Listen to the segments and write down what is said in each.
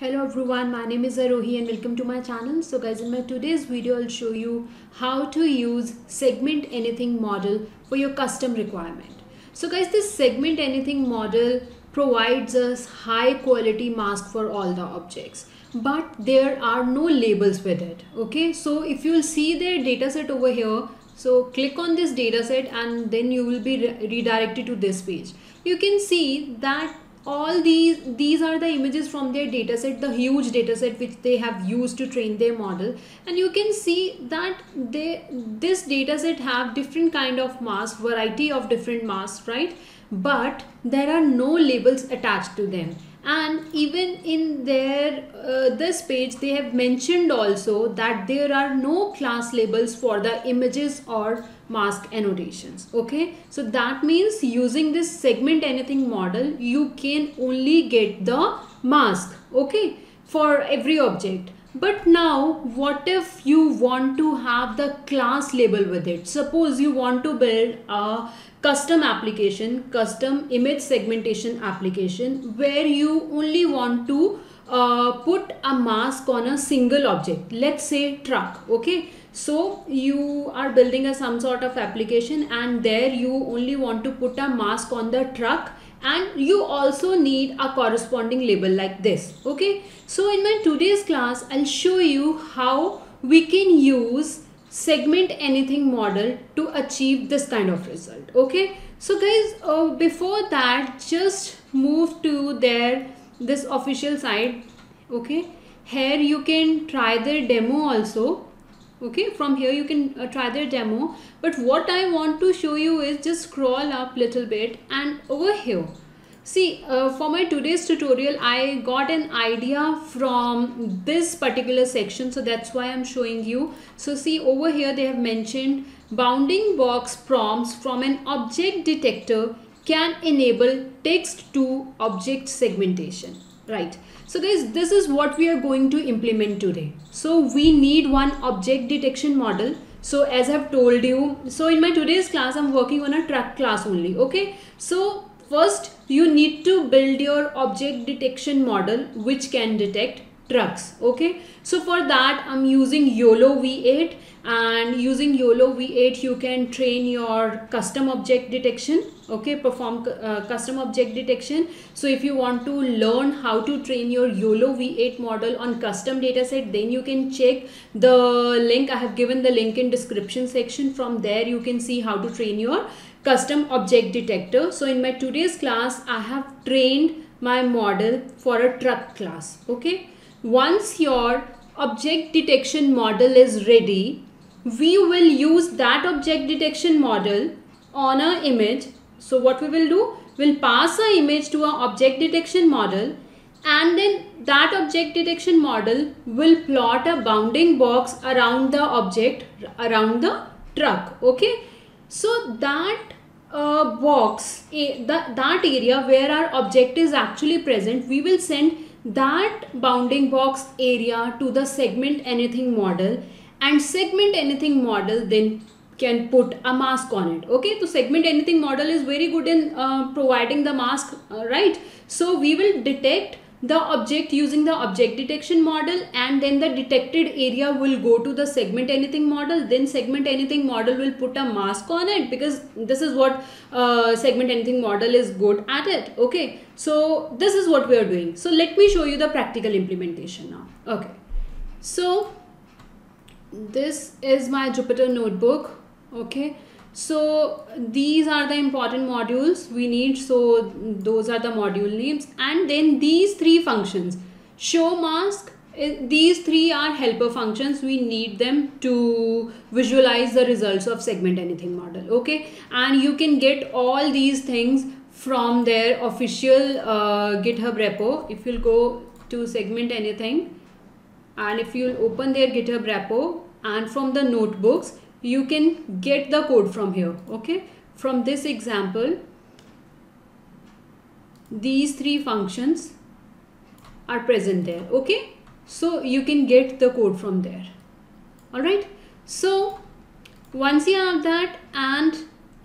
Hello everyone, my name is Arohi and welcome to my channel. So guys, in my today's video I'll show you how to use Segment Anything Model for your custom requirement. So guys, this Segment Anything Model provides us high quality mask for all the objects, but there are no labels with it. Okay, so if you'll see their dataset over here, so click on this dataset and then you will be redirected to this page. You can see that all these are the images from their dataset, the huge dataset which they have used to train their model, and you can see that this dataset have different kind of masks, variety of different masks, right? But there are no labels attached to them, and even in their this page they have mentioned also that there are no class labels for the images or mask annotations. Okay, so that means using this Segment Anything Model you can only get the mask, okay, for every object. But now what if you want to have the class label with it? Suppose you want to build a custom application, custom image segmentation application, where you only want to put a mask on a single object, let's say truck. Okay, so you are building some sort of application and there you only want to put a mask on the truck, and you also need a corresponding label like this. Okay, so in my today's class I'll show you how we can use Segment Anything Model to achieve this kind of result. Okay, so guys, before that just move to this official site. Okay, here you can try their demo also. Okay, from here you can try their demo, but what I want to show you is just scroll up little bit and over here see, for my today's tutorial I got an idea from this particular section, so that's why I'm showing you. So see over here they have mentioned bounding box prompts from an object detector can enable text to object segmentation, right? So guys, this is what we are going to implement today. So we need one object detection model. So as I've told you, so in my today's class I'm working on a truck class only. Okay, so first you need to build your object detection model which can detect trucks. Okay, so for that I'm using YOLOv8, and using YOLOv8 you can train your custom object detection. Okay, perform custom object detection. So if you want to learn how to train your YOLOv8 model on custom dataset, then you can check the link. I have given the link in description section. From there you can see how to train your custom object detector. So in my today's class I have trained my model for a truck class. Okay, once your object detection model is ready, we will use that object detection model on an image. So what we will do, we'll pass an image to our object detection model, and then that object detection model will plot a bounding box around the object, around the truck. Okay, so that box, that area where our object is actually present, we will send that bounding box area to the Segment Anything Model, and Segment Anything Model then can put a mask on it. Okay, so Segment Anything Model is very good in providing the mask, right? So we will detect the object using the object detection model, and then the detected area will go to the Segment Anything Model. Then Segment Anything Model will put a mask on it, because this is what Segment Anything Model is good at it. Okay, so this is what we are doing. So let me show you the practical implementation now. Okay, so this is my Jupyter notebook. Okay, so these are the important modules we need. So those are the module names, and then these three functions, show mask, these three are helper functions. We need them to visualize the results of Segment Anything Model. Okay, and you can get all these things from their official GitHub repo. If you'll go to Segment Anything and if you'll open their GitHub repo, and from the notebooks you can get the code from here. Okay, from this example these three functions are present there. Okay, so you can get the code from there. All right, so once you have that, and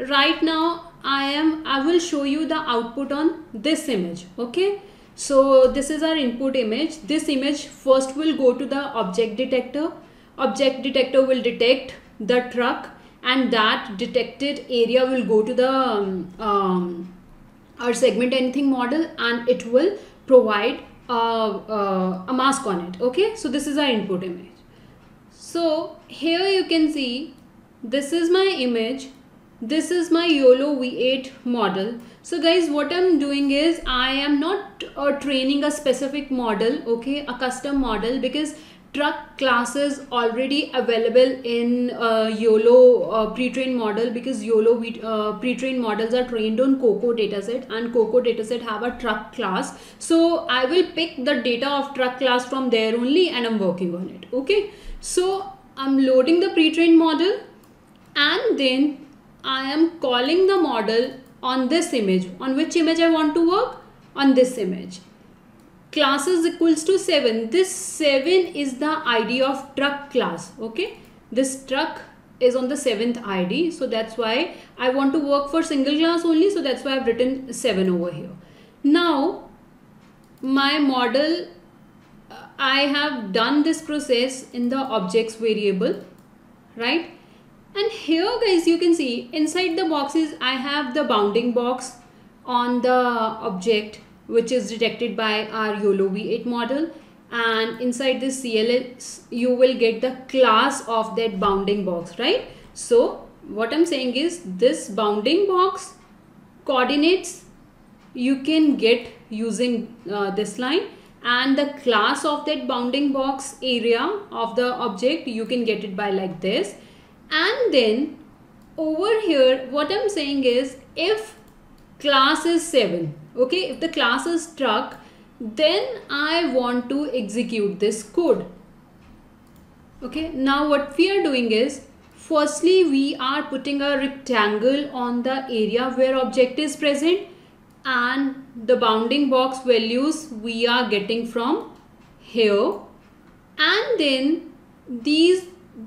right now I will show you the output on this image. Okay, So this is our input image. This image first will go to the object detector. Object detector will detect the truck, and that detected area will go to the our segment anything model, and it will provide a mask on it. Okay, so this is our input image. So here you can see this is my image. This is my YOLOv8 model. So guys, what I'm doing is I am not training a specific model, okay, a custom model, because truck class is already available in YOLO pre-trained model, because YOLO pre-trained models are trained on Coco dataset, and Coco dataset have a truck class. So I will pick the data of truck class from there only, and I'm working on it. Okay, so I'm loading the pre-trained model, and then I am calling the model on this image. On which image I want to work? On this image. Classes equals to 7. This 7 is the ID of truck class. Okay, this truck is on the 7th ID, so that's why I want to work for single class only. So that's why I've written 7 over here. Now my model, I have done this process in the objects variable, right? And here guys, you can see inside the boxes I have the bounding box on the object, which is detected by our YOLOv8 model, and inside this CLS you will get the class of that bounding box, right? So what I'm saying is this bounding box coordinates you can get using this line, and the class of that bounding box area of the object you can get it by like this. And then over here what I'm saying is if class is 7, okay, if the class is truck, then I want to execute this code. Okay, now what we are doing is firstly we are putting a rectangle on the area where object is present, and the bounding box values we are getting from here, and then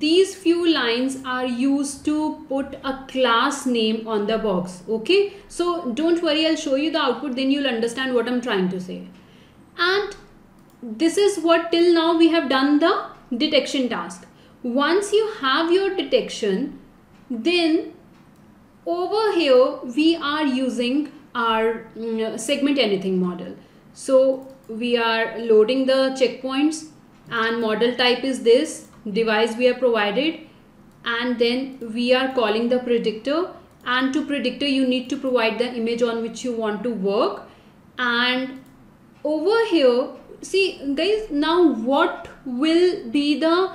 these few lines are used to put a class name on the box. Okay, so don't worry, I'll show you the output, then you'll understand what I'm trying to say. And this is what till now we have done the detection task. Once you have your detection, then over here we are using our segment anything model. So we are loading the checkpoints, and model type is this device we have provided, and then we are calling the predictor, and to predictor you need to provide the image on which you want to work. And over here, see guys, now what will be the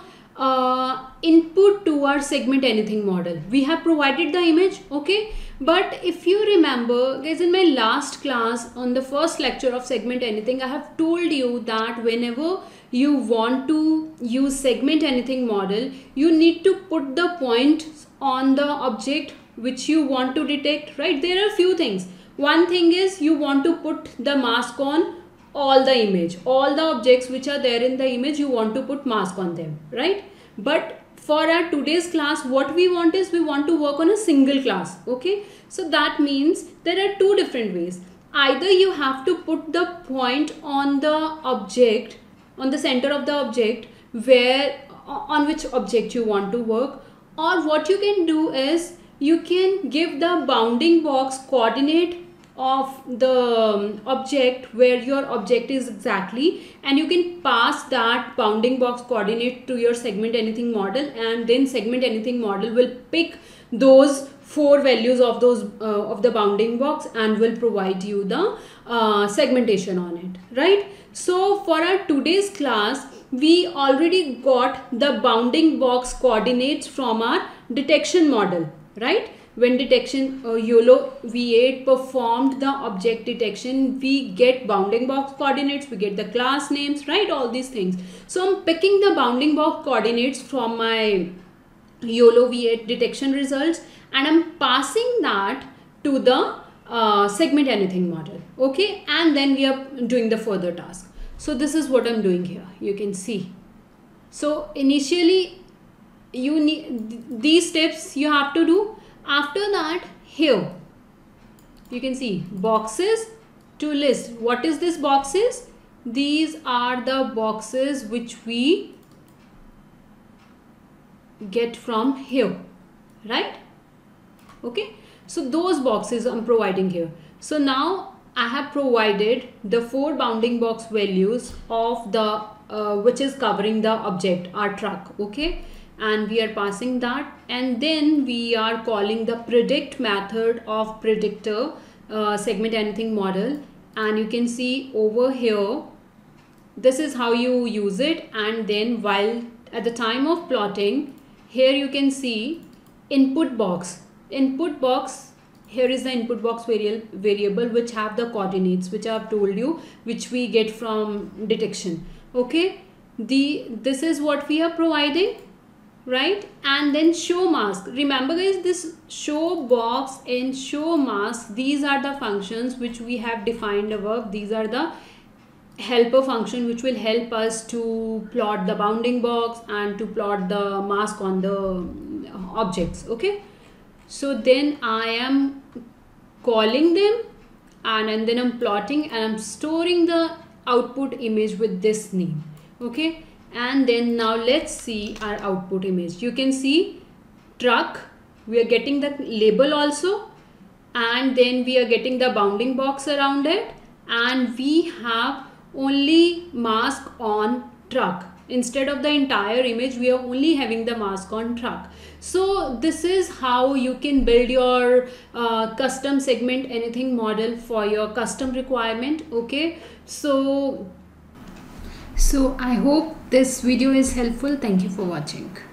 input to our segment anything model? We have provided the image, okay, but if you remember guys, in my last class on the first lecture of segment anything, I have told you that whenever you want to use segment anything model, you need to put the points on the object which you want to detect, right? There are few things. One thing is you want to put the mask on all the image, all the objects which are there in the image, you want to put mask on them, right? But for our today's class, what we want is we want to work on a single class. Okay, so that means there are two different ways. Either you have to put the point on the object, on the center of the object where on which object you want to work, or what you can do is you can give the bounding box coordinate of the object where your object is exactly, and you can pass that bounding box coordinate to your segment anything model, and then segment anything model will pick those four values of those of the bounding box and will provide you the segmentation on it, right? So for our today's class, we already got the bounding box coordinates from our detection model, right? When detection YOLOv8 performed the object detection, we get bounding box coordinates, we get the class names, right? All these things. So I'm picking the bounding box coordinates from my YOLOv8 detection results, and I'm passing that to the segment anything model, okay, and then we are doing the further task. So this is what I'm doing here, you can see. So initially you need these steps you have to do. After that, here you can see boxes to list. What is this boxes? These are the boxes which we get from here, right? Okay, so those boxes I'm providing here. So now I have provided the four bounding box values of the which is covering the object, our truck, okay, and we are passing that, and then we are calling the predict method of predictor segment anything model. And you can see over here, this is how you use it. And then while at the time of plotting, here you can see input box. Input box, here is the input box variable which have the coordinates which I have told you, which we get from detection. Okay, this is what we are providing, right? And then show mask. Remember guys, this show box and show mask, these are the functions which we have defined above. These are the helper function which will help us to plot the bounding box and to plot the mask on the objects. Okay, so then I am calling them and then I'm plotting and I'm storing the output image with this name. Okay, and then now let's see our output image. You can see truck, we are getting the label also, and then we are getting the bounding box around it, and we have only mask on truck. Instead of the entire image, we are only having the mask on truck. So this is how you can build your custom segment anything model for your custom requirement. Okay, so I hope this video is helpful. Thank you for watching.